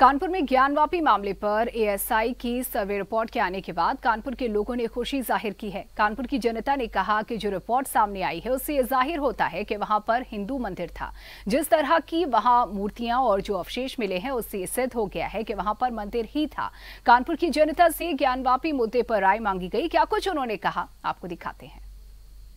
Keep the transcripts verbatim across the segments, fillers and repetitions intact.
कानपुर में ज्ञानवापी मामले पर ए एस आई की सर्वे रिपोर्ट के आने के बाद कानपुर के लोगों ने खुशी जाहिर की है। कानपुर की जनता ने कहा कि जो रिपोर्ट सामने आई है उससे यह जाहिर होता है कि वहां पर हिंदू मंदिर था। जिस तरह की वहां मूर्तियां और जो अवशेष मिले हैं उससे सिद्ध हो गया है कि वहां पर मंदिर ही था। कानपुर की जनता से ज्ञानवापी मुद्दे पर राय मांगी गई, क्या कुछ उन्होंने कहा आपको दिखाते हैं।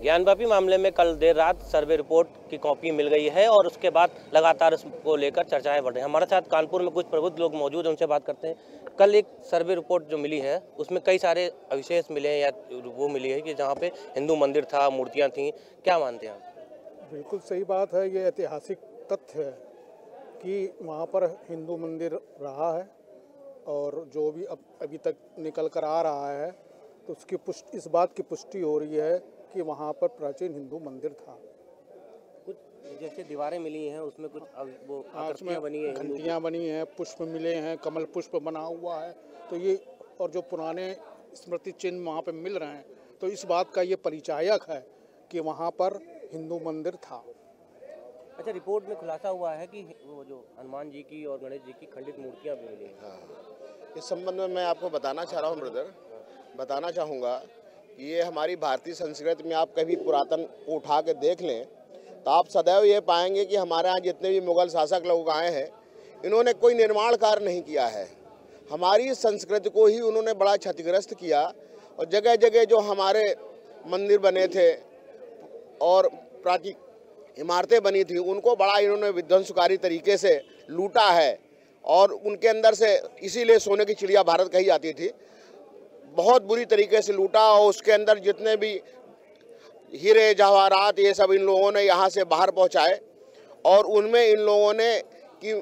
ज्ञानवापी मामले में कल देर रात सर्वे रिपोर्ट की कॉपी मिल गई है और उसके बाद लगातार इसको लेकर चर्चाएं बढ़ रही हैं। हमारे साथ कानपुर में कुछ प्रबुद्ध लोग मौजूद हैं, उनसे बात करते हैं। कल एक सर्वे रिपोर्ट जो मिली है उसमें कई सारे अवशेष मिले हैं या वो मिली है कि जहां पे हिंदू मंदिर था, मूर्तियां थीं, क्या मानते हैं आप? बिल्कुल सही बात है, ये ऐतिहासिक तथ्य है कि वहाँ पर हिंदू मंदिर रहा है और जो भी अब अभी तक निकल कर आ रहा है तो उसकी पुष्टि इस बात की पुष्टि हो रही है कि वहाँ पर प्राचीन हिंदू मंदिर था। कुछ जैसे दीवारें मिली हैं उसमें कुछ वो आकृतियाँ बनी हैं, घंटियाँ बनी हैं, पुष्प मिले हैं, कमल पुष्प बना हुआ है, तो ये और जो पुराने स्मृति चिन्ह वहाँ पे मिल रहे हैं तो इस बात का ये परिचायक है कि वहाँ पर हिंदू मंदिर था। अच्छा, रिपोर्ट में खुलासा हुआ है कि वो जो हनुमान जी की और गणेश जी की खंडित मूर्तियाँ भी मिली हैं। हाँ, इस संबंध में मैं आपको बताना चाह रहा हूँ ब्रदर, बताना चाहूँगा ये हमारी भारतीय संस्कृति में आप कभी पुरातन को उठा के देख लें तो आप सदैव ये पाएंगे कि हमारे यहाँ जितने भी मुगल शासक लोग आए हैं इन्होंने कोई निर्माण कार्य नहीं किया है। हमारी संस्कृति को ही उन्होंने बड़ा क्षतिग्रस्त किया और जगह जगह जो हमारे मंदिर बने थे और प्राचीन इमारतें बनी थी उनको बड़ा इन्होंने विध्वंसकारी तरीके से लूटा है और उनके अंदर से इसीलिए सोने की चिड़िया भारत कही जाती थी। बहुत बुरी तरीके से लूटा और उसके अंदर जितने भी हीरे जवाहरात ये सब इन लोगों ने यहाँ से बाहर पहुँचाए और उनमें इन लोगों ने कि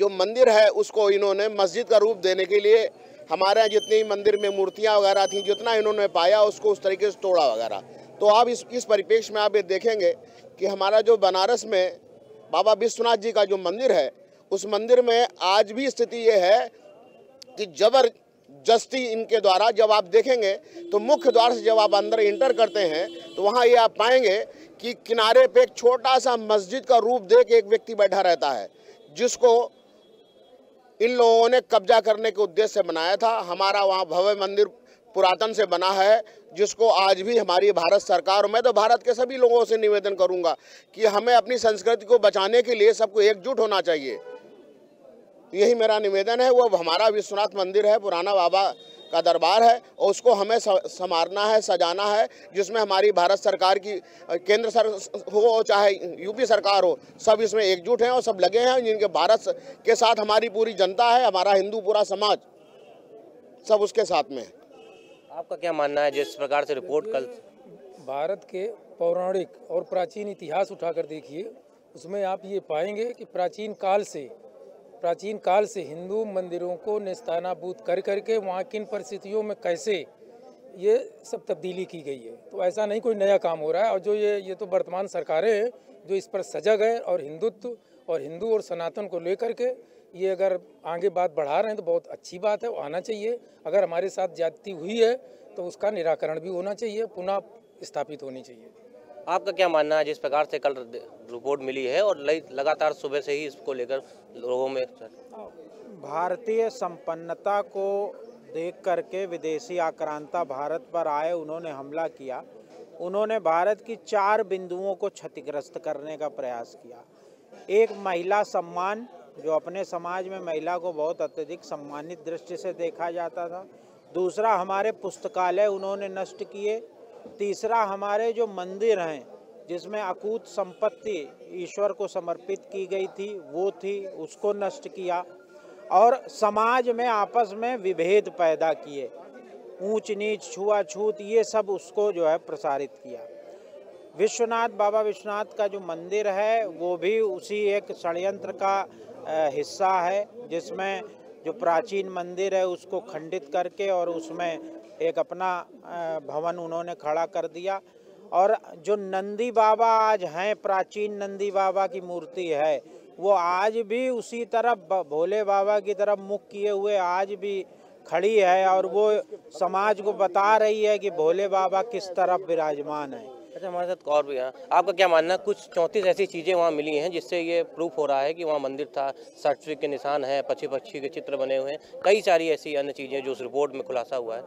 जो मंदिर है उसको इन्होंने मस्जिद का रूप देने के लिए हमारे यहाँ जितनी मंदिर में मूर्तियाँ वगैरह थी जितना इन्होंने पाया उसको उस तरीके से तोड़ा वगैरह। तो आप इस इस परिप्रेक्ष्य में आप ये देखेंगे कि हमारा जो बनारस में बाबा विश्वनाथ जी का जो मंदिर है उस मंदिर में आज भी स्थिति ये है कि जबर जस्ती इनके द्वारा जब आप देखेंगे तो मुख्य द्वार से जब आप अंदर इंटर करते हैं तो वहाँ ये आप पाएंगे कि किनारे पे एक छोटा सा मस्जिद का रूप दे के एक व्यक्ति बैठा रहता है जिसको इन लोगों ने कब्जा करने के उद्देश्य से बनाया था। हमारा वहाँ भव्य मंदिर पुरातन से बना है जिसको आज भी हमारी भारत सरकार, मैं तो भारत के सभी लोगों से निवेदन करूँगा कि हमें अपनी संस्कृति को बचाने के लिए सबको एकजुट होना चाहिए। यही मेरा निवेदन है। वो हमारा विश्वनाथ मंदिर है, पुराना बाबा का दरबार है और उसको हमें संवारना है, सजाना है, जिसमें हमारी भारत सरकार की केंद्र सरकार हो चाहे यूपी सरकार हो, सब इसमें एकजुट हैं और सब लगे हैं जिनके भारत के साथ हमारी पूरी जनता है, हमारा हिंदू पूरा समाज सब उसके साथ में है। आपका क्या मानना है जिस प्रकार से रिपोर्ट कल? भारत के पौराणिक और प्राचीन इतिहास उठा कर देखिए उसमें आप ये पाएंगे कि प्राचीन काल से प्राचीन काल से हिंदू मंदिरों को नेस्तानाबूद कर करके वहाँ किन परिस्थितियों में कैसे ये सब तब्दीली की गई है। तो ऐसा नहीं कोई नया काम हो रहा है और जो ये ये तो वर्तमान सरकारें हैं जो इस पर सजग है और हिंदुत्व और हिंदू और सनातन को लेकर के ये अगर आगे बात बढ़ा रहे हैं तो बहुत अच्छी बात है, वो आना चाहिए। अगर हमारे साथ ज्यादती हुई है तो उसका निराकरण भी होना चाहिए, पुनः स्थापित होनी चाहिए। आपका क्या मानना है जिस प्रकार से कल रिपोर्ट मिली है और लगातार सुबह से ही इसको लेकर लोगों में? भारतीय संपन्नता को देख करके विदेशी आक्रांता भारत पर आए, उन्होंने हमला किया, उन्होंने भारत की चार बिंदुओं को क्षतिग्रस्त करने का प्रयास किया। एक महिला सम्मान, जो अपने समाज में महिला को बहुत अत्यधिक सम्मानित दृष्टि से देखा जाता था। दूसरा हमारे पुस्तकालय उन्होंने नष्ट किए। तीसरा हमारे जो मंदिर हैं जिसमें अकूत संपत्ति ईश्वर को समर्पित की गई थी वो थी, उसको नष्ट किया और समाज में आपस में विभेद पैदा किए, ऊंच नीच छुआछूत ये सब उसको जो है प्रसारित किया। विश्वनाथ बाबा विश्वनाथ का जो मंदिर है वो भी उसी एक षड्यंत्र का हिस्सा है जिसमें जो प्राचीन मंदिर है उसको खंडित करके और उसमें एक अपना भवन उन्होंने खड़ा कर दिया। और जो नंदी बाबा आज हैं, प्राचीन नंदी बाबा की मूर्ति है वो आज भी उसी तरफ भोले बाबा की तरफ मुख किए हुए आज भी खड़ी है और वो समाज को बता रही है कि भोले बाबा किस तरफ विराजमान है। अच्छा, हमारे साथ और भी है, आपका क्या मानना है? कुछ चौंतीस ऐसी चीज़ें वहाँ मिली हैं जिससे ये प्रूफ हो रहा है कि वहाँ मंदिर था, सर्टिफिकेट के निशान हैं, पक्षी पक्षी के चित्र बने हुए हैं, कई सारी ऐसी अन्य चीज़ें जो उस रिपोर्ट में खुलासा हुआ है।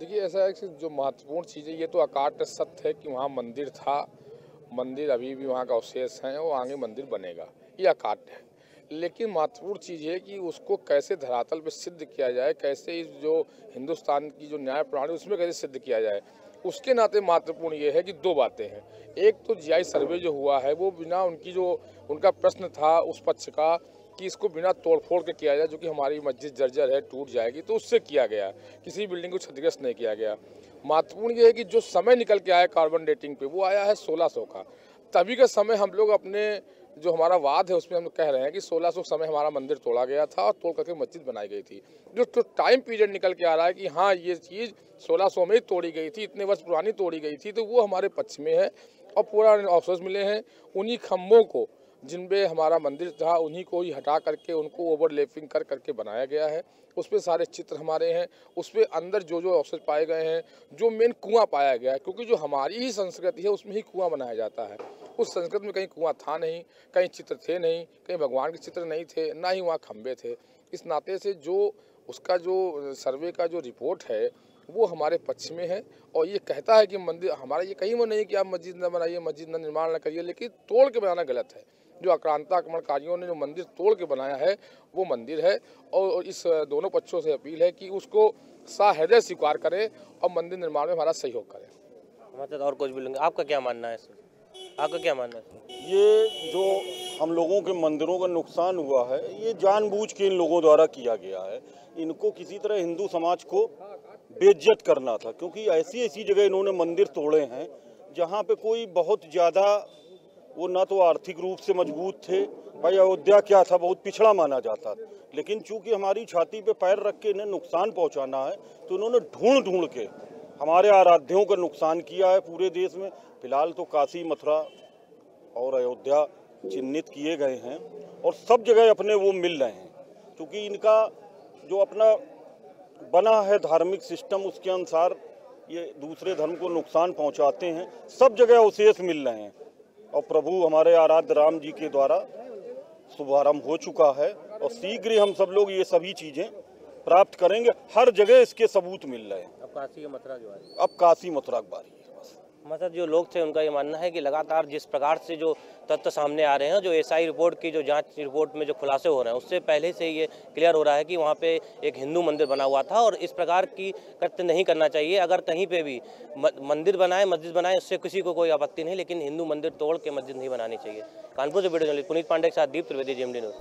देखिए, ऐसा है कि जो महत्वपूर्ण चीज़ें, ये तो अकाट सत्य है कि वहाँ मंदिर था, मंदिर अभी भी वहाँ का अवशेष है और आगे मंदिर बनेगा, ये अकाट है। लेकिन महत्वपूर्ण चीज़ है कि उसको कैसे धरातल पर सिद्ध किया जाए, कैसे इस जो हिंदुस्तान की जो न्याय प्रणाली उसमें कैसे सिद्ध किया जाए। उसके नाते महत्वपूर्ण ये है कि दो बातें हैं। एक तो जीआई सर्वे जो हुआ है वो बिना उनकी जो उनका प्रश्न था उस पक्ष का कि इसको बिना तोड़फोड़ के किया जाए, जो कि हमारी मस्जिद जर्जर है, टूट जाएगी, तो उससे किया गया, किसी बिल्डिंग को क्षतिग्रस्त नहीं किया गया। महत्वपूर्ण ये है कि जो समय निकल के आया कार्बन डेटिंग पे, वो आया है सोलह सौ का। तभी का समय हम लोग अपने जो हमारा वाद है उसमें हम कह रहे हैं कि सोलह सौ समय हमारा मंदिर तोड़ा गया था और तोड़ करके मस्जिद बनाई गई थी। जो तो टाइम पीरियड निकल के आ रहा है कि हाँ ये चीज़ सोलह सौ में ही तोड़ी गई थी, इतने वर्ष पुरानी तोड़ी गई थी, तो वो हमारे पक्ष में है। और पूरा अवशेष मिले हैं, उन्हीं खम्भों को जिन पे हमारा मंदिर था उन्हीं को ही हटा करके उनको ओवरलैपिंग कर करके बनाया गया है। उस पर सारे चित्र हमारे हैं, उस पर अंदर जो जो अवशेष पाए गए हैं, जो मेन कुआं पाया गया है, क्योंकि जो हमारी ही संस्कृति है उसमें ही कुआं बनाया जाता है। उस संस्कृति में कहीं कुआं था नहीं, कहीं चित्र थे नहीं, कहीं भगवान के चित्र नहीं थे, ना ही वहाँ खम्भे थे। इस नाते से जो उसका जो सर्वे का जो रिपोर्ट है वो हमारे पक्ष में है और ये कहता है कि मंदिर हमारा, ये कहीं वो नहीं कि आप मस्जिद न बनाइए, मस्जिद न निर्माण न करिए, लेकिन तोड़ के बनाना गलत है। जो आक्रांता आक्रमणकारियों ने जो मंदिर तोड़ के बनाया है वो मंदिर है और इस दोनों पक्षों से अपील है कि उसको सहृदय स्वीकार करें और मंदिर निर्माण में हमारा सहयोग करें। मतलब और कुछ भी लेंगे, आपका क्या मानना है? आपका क्या मानना है? ये जो हम लोगों के मंदिरों का नुकसान हुआ है ये जानबूझ के इन लोगों द्वारा किया गया है। इनको किसी तरह हिंदू समाज को बेइज्जत करना था, क्योंकि ऐसी ऐसी जगह इन्होंने मंदिर तोड़े हैं जहाँ पे कोई बहुत ज़्यादा वो ना तो आर्थिक रूप से मजबूत थे। भाई अयोध्या क्या था, बहुत पिछड़ा माना जाता था, लेकिन चूंकि हमारी छाती पे पैर रख के इन्हें नुकसान पहुँचाना है तो इन्होंने ढूंढ ढूंढ के हमारे आराध्यों का नुकसान किया है। पूरे देश में फिलहाल तो काशी, मथुरा और अयोध्या चिन्हित किए गए हैं और सब जगह अपने वो मिल रहे हैं। क्योंकि इनका जो अपना बना है धार्मिक सिस्टम उसके अनुसार ये दूसरे धर्म को नुकसान पहुंचाते हैं। सब जगह अवशेष मिल रहे हैं और प्रभु हमारे आराध्य राम जी के द्वारा शुभारंभ हो चुका है और शीघ्र ही हम सब लोग ये सभी चीज़ें प्राप्त करेंगे। हर जगह इसके सबूत मिल रहे हैं। अब काशी मथुरा की बारी, अब काशी मथुरा की बारी। मतलब जो लोग थे उनका ये मानना है कि लगातार जिस प्रकार से जो तथ्य सामने आ रहे हैं, जो एएसआई रिपोर्ट की जो जांच रिपोर्ट में जो खुलासे हो रहे हैं, उससे पहले से ये क्लियर हो रहा है कि वहाँ पे एक हिंदू मंदिर बना हुआ था और इस प्रकार की कृत्य नहीं करना चाहिए। अगर कहीं पे भी मंदिर बनाए, मस्जिद बनाए, उससे किसी को कोई आपत्ति नहीं, लेकिन हिंदू मंदिर तोड़ के मस्जिद नहीं बनानी चाहिए। कानपुर से वीडियो जर्नलिस्ट पुनीत पांडे के साथ दीप त्रिवेदी, जेएमडी न्यूज।